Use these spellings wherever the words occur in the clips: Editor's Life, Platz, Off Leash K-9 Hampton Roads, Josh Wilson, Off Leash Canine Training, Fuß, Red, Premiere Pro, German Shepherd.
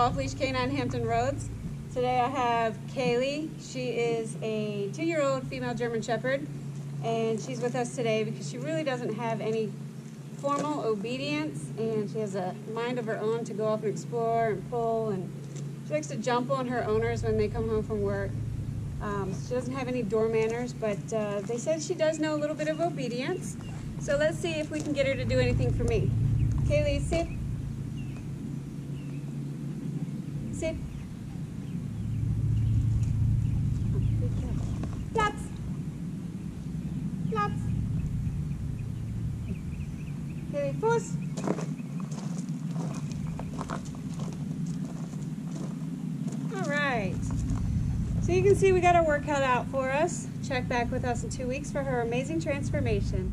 Off Leash K-9 Hampton Roads. Today I have Kaylee. She is a 2-year-old female German Shepherd, and she's with us today because she really doesn't have any formal obedience, and she has a mind of her own to go off and explore and pull, and she likes to jump on her owners when they come home from work. She doesn't have any door manners, but they said she does know a little bit of obedience. So let's see if we can get her to do anything for me. Kaylee, sit. Sit. Platz. Platz. Kaylee, Fuß. All right. So you can see we got our work cut out for us. Check back with us in 2 weeks for her amazing transformation.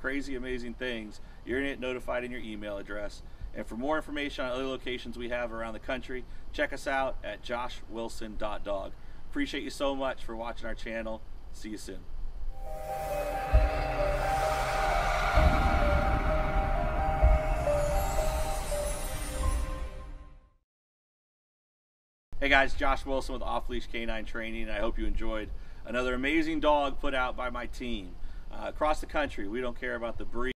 crazy, amazing things, you're going to get notified in your email address. And for more information on other locations we have around the country, check us out at joshwilson.dog. Appreciate you so much for watching our channel. See you soon. Hey guys, Josh Wilson with Off Leash Canine Training. I hope you enjoyed another amazing dog put out by my team. Across the country, we don't care about the breed.